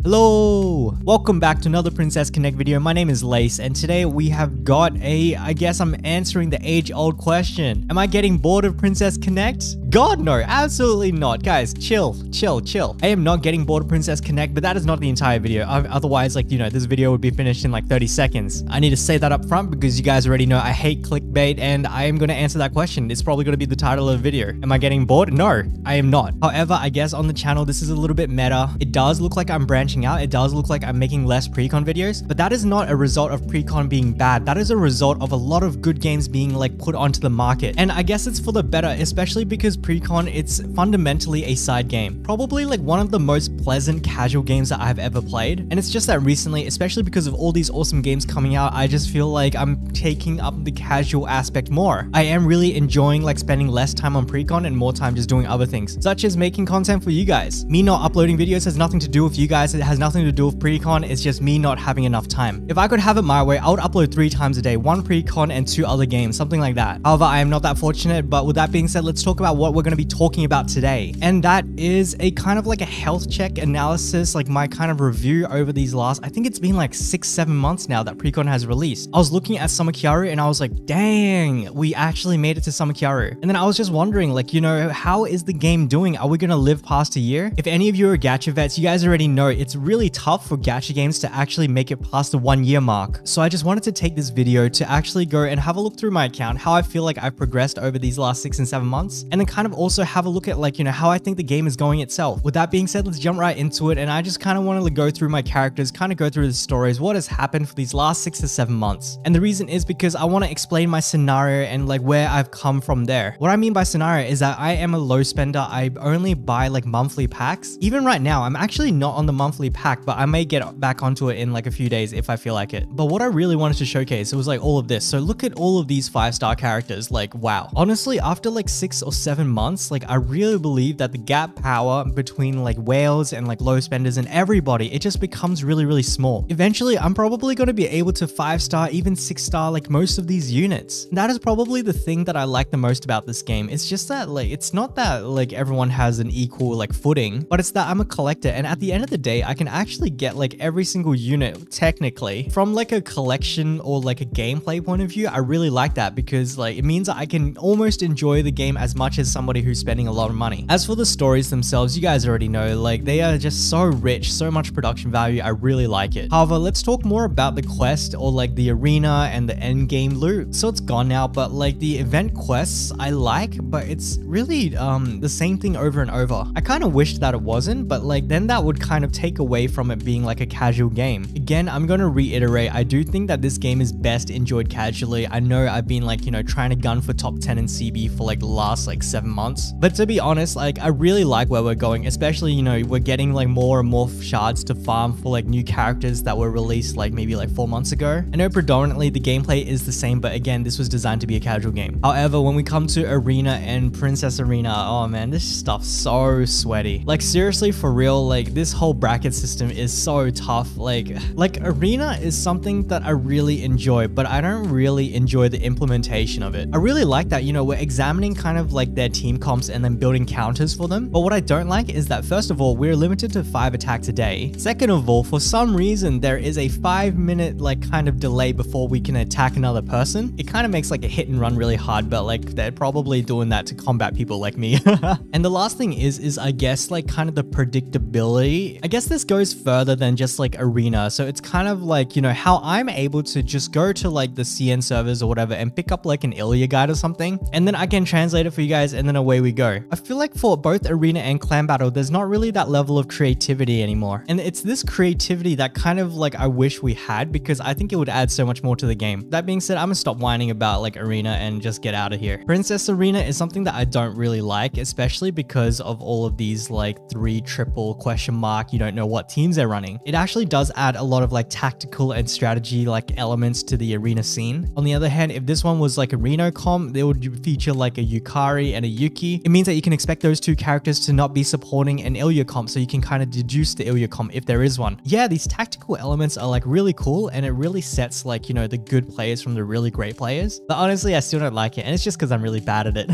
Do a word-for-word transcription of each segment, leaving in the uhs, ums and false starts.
Hello! Welcome back to another Princess Connect video. My name is Lace and today we have got a, I guess I'm answering the age-old question. Am I getting bored of Princess Connect? God no, absolutely not. Guys, chill, chill, chill. I am not getting bored of Princess Connect, but that is not the entire video. I've, otherwise, like, you know, this video would be finished in like thirty seconds. I need to say that up front because you guys already know I hate clickbait and I am going to answer that question. It's probably going to be the title of the video. Am I getting bored? No, I am not. However, I guess on the channel, this is a little bit meta. It does look like I'm branching out. It does look like I'm making less pre-con videos, but that is not a result of pre-con being bad. That is a result of a lot of good games being like put onto the market, and I guess it's for the better, especially because pre-con, it's fundamentally a side game, probably like one of the most pleasant casual games that I've ever played. And it's just that recently, especially because of all these awesome games coming out, I just feel like I'm taking up the casual aspect more. I am really enjoying like spending less time on pre-con and more time just doing other things, such as making content for you guys. Me not uploading videos has nothing to do with you guys. It has nothing to do with pre-con. It's just me not having enough time. If I could have it my way, I would upload three times a day, one pre-con and two other games, something like that. However, I am not that fortunate. But with that being said, let's talk about what we're going to be talking about today. And that is a kind of like a health check analysis, like my kind of review over these last, I think it's been like six, seven months now that pre-con has released. I was looking at Summer Kyaru and I was like, dang, we actually made it to Summer Kyaru. And then I was just wondering, like, you know, how is the game doing? Are we going to live past a year? If any of you are gacha vets, you guys already know it's It's really tough for gacha games to actually make it past the one year mark. So I just wanted to take this video to actually go and have a look through my account, how I feel like I've progressed over these last six and seven months, and then kind of also have a look at like, you know, how I think the game is going itself. With that being said, let's jump right into it. And I just kind of wanted to go through my characters, kind of go through the stories, what has happened for these last six to seven months. And the reason is because I want to explain my scenario and like where I've come from there. What I mean by scenario is that I am a low spender. I only buy like monthly packs. Even right now, I'm actually not on the monthly pack, but I may get back onto it in like a few days if I feel like it. But what I really wanted to showcase, it was like all of this. So look at all of these five star characters, like wow. Honestly, after like six or seven months, like I really believe that the gap power between like whales and like low spenders and everybody, it just becomes really, really small. Eventually, I'm probably going to be able to five star, even six star, like most of these units. And that is probably the thing that I like the most about this game. It's just that like, it's not that like everyone has an equal like footing, but it's that I'm a collector. And at the end of the day, I I can actually get like every single unit technically from like a collection or like a gameplay point of view. I really like that because like it means that I can almost enjoy the game as much as somebody who's spending a lot of money. As for the stories themselves, you guys already know, like they are just so rich, so much production value. I really like it. However, let's talk more about the quest or like the arena and the end game loot. So it's gone now, but like the event quests I like, but it's really um the same thing over and over. I kind of wished that it wasn't, but like then that would kind of take away from it being like a casual game. Again, I'm going to reiterate, I do think that this game is best enjoyed casually. I know I've been like, you know, trying to gun for top ten in C B for like the last like seven months. But to be honest, like I really like where we're going, especially, you know, we're getting like more and more shards to farm for like new characters that were released like maybe like four months ago. I know predominantly the gameplay is the same, but again, this was designed to be a casual game. However, when we come to Arena and Princess Arena, oh man, this stuff's so sweaty. Like seriously, for real, like this whole bracket system is so tough. Like like Arena is something that I really enjoy, but I don't really enjoy the implementation of it. I really like that, you know, we're examining kind of like their team comps and then building counters for them. But what I don't like is that first of all, we're limited to five attacks a day. Second of all, for some reason there is a five minute like kind of delay before we can attack another person. It kind of makes like a hit and run really hard, but like they're probably doing that to combat people like me. And the last thing is is I guess like kind of the predictability. I guess this goes further than just like Arena. So it's kind of like, you know, how I'm able to just go to like the C N servers or whatever and pick up like an Ilya guide or something, and then I can translate it for you guys, and then away we go. I feel like for both Arena and Clan Battle, there's not really that level of creativity anymore. And it's this creativity that kind of like I wish we had, because I think it would add so much more to the game. That being said, I'm gonna stop whining about like Arena and just get out of here. Princess Arena is something that I don't really like, especially because of all of these like three triple question mark, you don't know what teams they're running. It actually does add a lot of like tactical and strategy like elements to the Arena scene. On the other hand, if this one was like a Reno comp, they would feature like a Yukari and a Yuki. It means that you can expect those two characters to not be supporting an Ilya comp so you can kind of deduce the Ilya comp if there is one. Yeah, these tactical elements are like really cool, and it really sets like, you know, the good players from the really great players. But honestly, I still don't like it, and it's just because I'm really bad at it.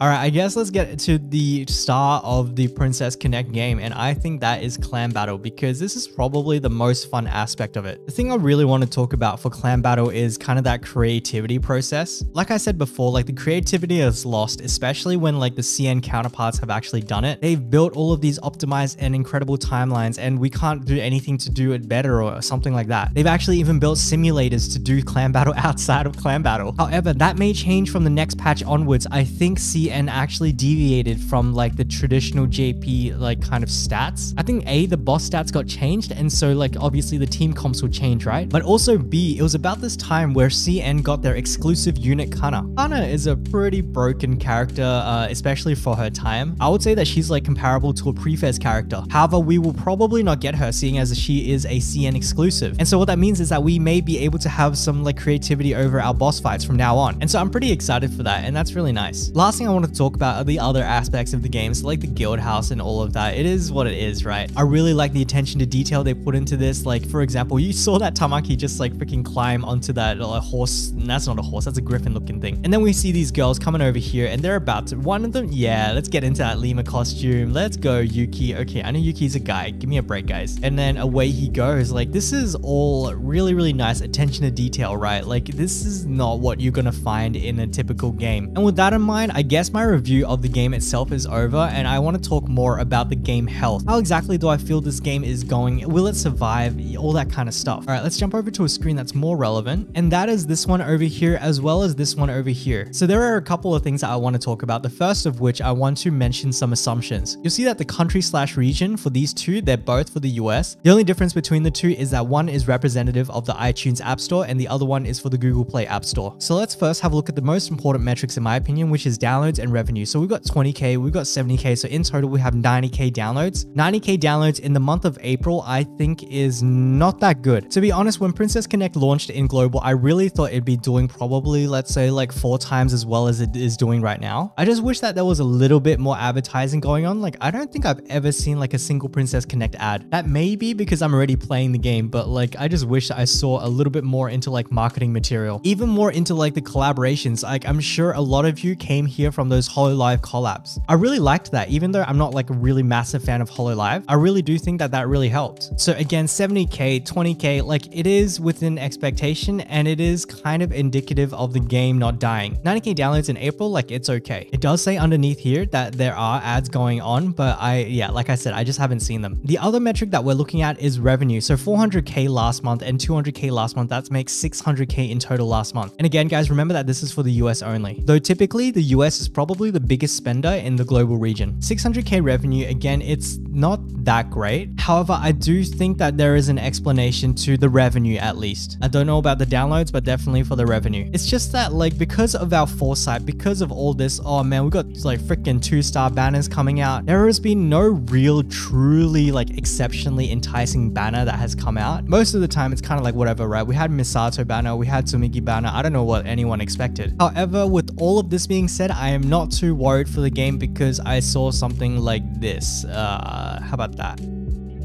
All right, I guess let's get to the star of the Princess Connect game, and I think that is clan battle, because this is probably the most fun aspect of it. The thing I really want to talk about for clan battle is kind of that creativity process. Like I said before, like the creativity is lost, especially when like the C N counterparts have actually done it. They've built all of these optimized and incredible timelines, and we can't do anything to do it better or something like that. They've actually even built simulators to do clan battle outside of clan battle. However, that may change from the next patch onwards. I think C N actually deviated from like the traditional J P like kind of stats. I think A, the boss stats got changed, and so like obviously the team comps will change, right? But also B, it was about this time where C N got their exclusive unit Kana. Kana is a pretty broken character, uh, especially for her time. I would say that she's like comparable to a Prefez character. However, we will probably not get her, seeing as she is a C N exclusive. And so what that means is that we may be able to have some like creativity over our boss fights from now on. And so I'm pretty excited for that, and that's really nice. Last thing I want to talk about are the other aspects of the game, so like the guild house and all of that. It is what it is, right? I really like the attention to detail they put into this. Like, for example, you saw that Tamaki just like freaking climb onto that uh, horse. That's not a horse, that's a griffin looking thing. And then we see these girls coming over here, and they're about to, one of them, yeah, let's get into that Lima costume. Let's go, Yuki. Okay, I know Yuki's a guy. Give me a break, guys. And then away he goes. Like, this is all really, really nice attention to detail, right? Like, this is not what you're gonna find in a typical game. And with that in mind, I guess my review of the game itself is over, and I want to talk more about the game health. How exactly do I feel this game is going? Will it survive? All that kind of stuff. All right, let's jump over to a screen that's more relevant, and that is this one over here, as well as this one over here. So there are a couple of things that I want to talk about. The first of which, I want to mention some assumptions. You'll see that the country slash region for these two, they're both for the U S. The only difference between the two is that one is representative of the iTunes App Store, and the other one is for the Google Play App Store. So let's first have a look at the most important metrics in my opinion, which is downloads and revenue. So we've got twenty K, we've got seventy K. So in total, we have ninety K downloads. ninety K downloads in the month of April, I think is not that good. To be honest, when Princess Connect launched in global, I really thought it'd be doing probably, let's say like four times as well as it is doing right now. I just wish that there was a little bit more advertising going on. Like, I don't think I've ever seen like a single Princess Connect ad. That may be because I'm already playing the game, but like, I just wish that I saw a little bit more into like marketing material, even more into like the collaborations. Like, I'm sure a lot of you came here from those HoloLive collabs. I really liked that, even though I'm not like a really massive fan of HoloLive, I really do think that that really helped. So again, seventy K, twenty K, like it is within expectation, and it is kind of indicative of the game not dying. ninety K downloads in April, like it's okay. It does say underneath here that there are ads going on, but I, yeah, like I said, I just haven't seen them. The other metric that we're looking at is revenue. So four hundred K last month and two hundred K last month, that makes six hundred K in total last month. And again, guys, remember that this is for the U S only, though typically the U S is probably the biggest spender in the global region. six hundred K revenue, again, it's not that great. However, I do think that there is an explanation to the revenue at least. I don't know about the downloads, but definitely for the revenue. It's just that like, because of our foresight, because of all this, oh man, we got like freaking two star banners coming out. There has been no real, truly like exceptionally enticing banner that has come out. Most of the time, it's kind of like whatever, right? We had Misato banner, we had Tsumiki banner. I don't know what anyone expected. However, with all of this being said, I am not too worried for the game because I saw something like this. Uh, how about that?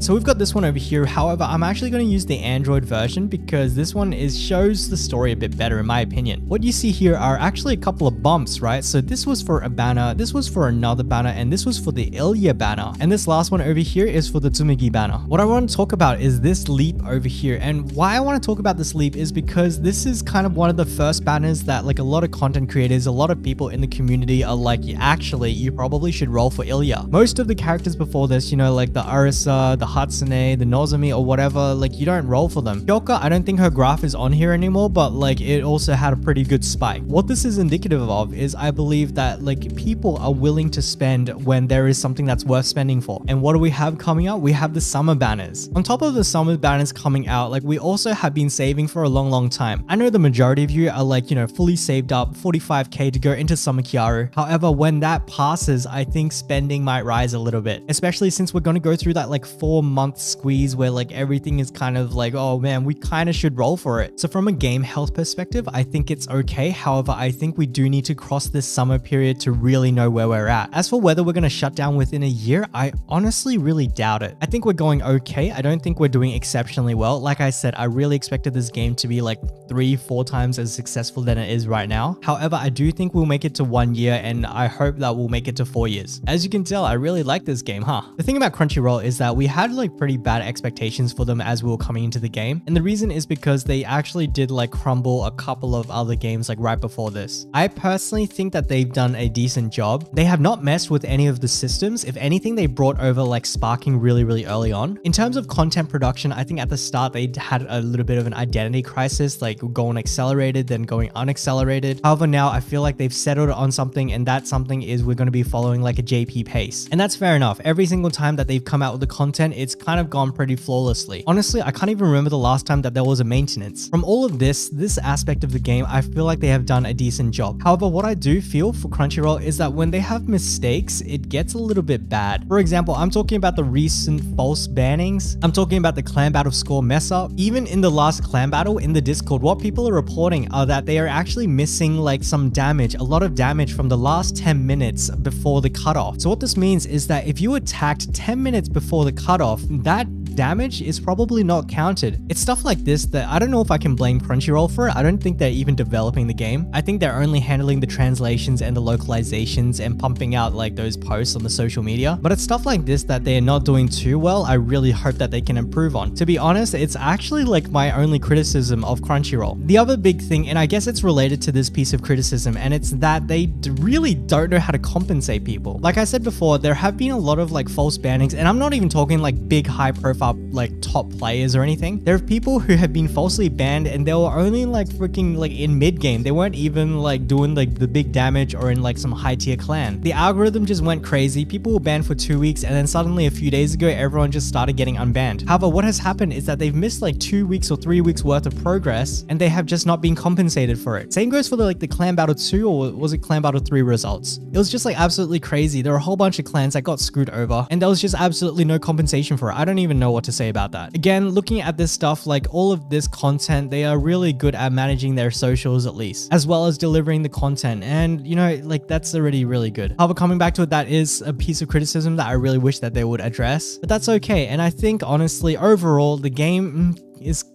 So we've got this one over here. However, I'm actually going to use the Android version because this one is shows the story a bit better in my opinion. What you see here are actually a couple of bumps, right? So this was for a banner, this was for another banner, and this was for the Ilya banner. And this last one over here is for the Tsumiki banner. What I want to talk about is this leap over here. And why I want to talk about this leap is because this is kind of one of the first banners that like a lot of content creators, a lot of people in the community are like, actually, you probably should roll for Ilya. Most of the characters before this, you know, like the Arisa, the Hatsune, the Nozomi or whatever, like you don't roll for them. Kyoka, I don't think her graph is on here anymore, but like it also had a pretty good spike. What this is indicative of is I believe that like people are willing to spend when there is something that's worth spending for. And what do we have coming up? We have the summer banners. On top of the summer banners coming out, like we also have been saving for a long, long time. I know the majority of you are like, you know, fully saved up, forty-five K to go into Summer Kyaru. However, when that passes, I think spending might rise a little bit, especially since we're going to go through that like four couple months squeeze where like everything is kind of like, oh man, we kind of should roll for it. So from a game health perspective, I think it's okay. However, I think we do need to cross this summer period to really know where we're at. As for whether we're going to shut down within a year, I honestly really doubt it. I think we're going okay. I don't think we're doing exceptionally well. Like I said, I really expected this game to be like three, four times as successful than it is right now. However, I do think we'll make it to one year and I hope that we'll make it to four years. As you can tell, I really like this game, huh? The thing about Crunchyroll is that we had like pretty bad expectations for them as we were coming into the game. And the reason is because they actually did like crumble a couple of other games like right before this. I personally think that they've done a decent job. They have not messed with any of the systems. If anything, they brought over like sparking really, really early on. In terms of content production, I think at the start, they had a little bit of an identity crisis, like going accelerated, then going unaccelerated. However, now I feel like they've settled on something, and that something is we're going to be following like a J P pace. And that's fair enough. Every single time that they've come out with the content, it's kind of gone pretty flawlessly. Honestly, I can't even remember the last time that there was a maintenance. From all of this, this aspect of the game, I feel like they have done a decent job. However, what I do feel for Crunchyroll is that when they have mistakes, it gets a little bit bad. For example, I'm talking about the recent false bannings. I'm talking about the clan battle score mess up. Even in the last clan battle in the Discord, what people are reporting are that they are actually missing like some damage, a lot of damage from the last ten minutes before the cutoff. So what this means is that if you attacked ten minutes before the cutoff, that damage is probably not counted. It's stuff like this that I don't know if I can blame Crunchyroll for it. I don't think they're even developing the game. I think they're only handling the translations and the localizations and pumping out like those posts on the social media. But it's stuff like this that they're not doing too well. I really hope that they can improve on. To be honest, it's actually like my only criticism of Crunchyroll. The other big thing, and I guess it's related to this piece of criticism, and it's that they really don't know how to compensate people. Like I said before, there have been a lot of like false bannings, and I'm not even talking like big high profile up like top players or anything. There are people who have been falsely banned and they were only like freaking like in mid game. They weren't even like doing like the big damage or in like some high tier clan. The algorithm just went crazy. People were banned for two weeks and then suddenly a few days ago, everyone just started getting unbanned. However, what has happened is that they've missed like two weeks or three weeks worth of progress and they have just not been compensated for it. Same goes for the, like the clan battle two, or was it clan battle three results? It was just like absolutely crazy. There were a whole bunch of clans that got screwed over and there was just absolutely no compensation for it. I don't even know what to say about that. Again, looking at this stuff, like all of this content, they are really good at managing their socials at least, as well as delivering the content. And you know, like that's already really good. However, coming back to it, that is a piece of criticism that I really wish that they would address, but that's okay. And I think honestly, overall, the game is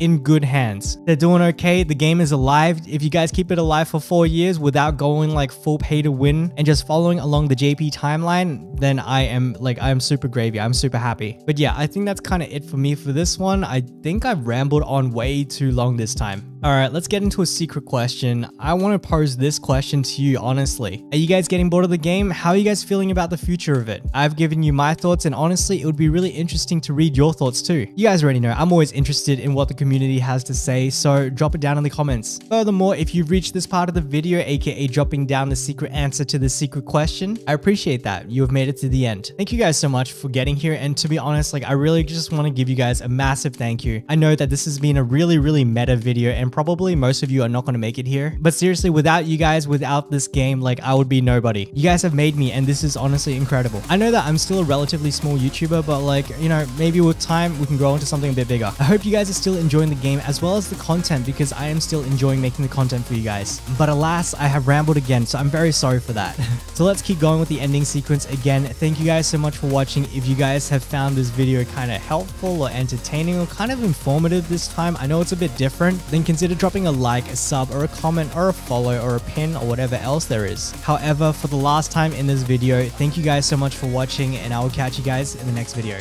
in good hands. They're doing okay. The game is alive. If you guys keep it alive for four years without going like full pay to win and just following along the J P timeline, then I am like, I'm super gravy. I'm super happy. But yeah, I think that's kind of it for me for this one. I think I've rambled on way too long this time. All right, let's get into a secret question. I want to pose this question to you, honestly. Are you guys getting bored of the game? How are you guys feeling about the future of it? I've given you my thoughts, and honestly, it would be really interesting to read your thoughts too. You guys already know, I'm always interested in what the community has to say, so drop it down in the comments. Furthermore, if you've reached this part of the video, aka dropping down the secret answer to the secret question, I appreciate that. You have made it to the end. Thank you guys so much for getting here, and to be honest, like I really just want to give you guys a massive thank you. I know that this has been a really, really meta video, and And probably most of you are not going to make it here. But seriously, without you guys, without this game, like I would be nobody. You guys have made me, and this is honestly incredible. I know that I'm still a relatively small YouTuber, but like, you know, maybe with time, we can grow into something a bit bigger. I hope you guys are still enjoying the game as well as the content, because I am still enjoying making the content for you guys. But alas, I have rambled again, so I'm very sorry for that. So let's keep going with the ending sequence again. Thank you guys so much for watching. If you guys have found this video kind of helpful or entertaining or kind of informative this time, I know it's a bit different, then consider dropping a like, a sub, or a comment, or a follow, or a pin, or whatever else there is. However, for the last time in this video, thank you guys so much for watching, and I will catch you guys in the next video.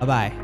Bye-bye.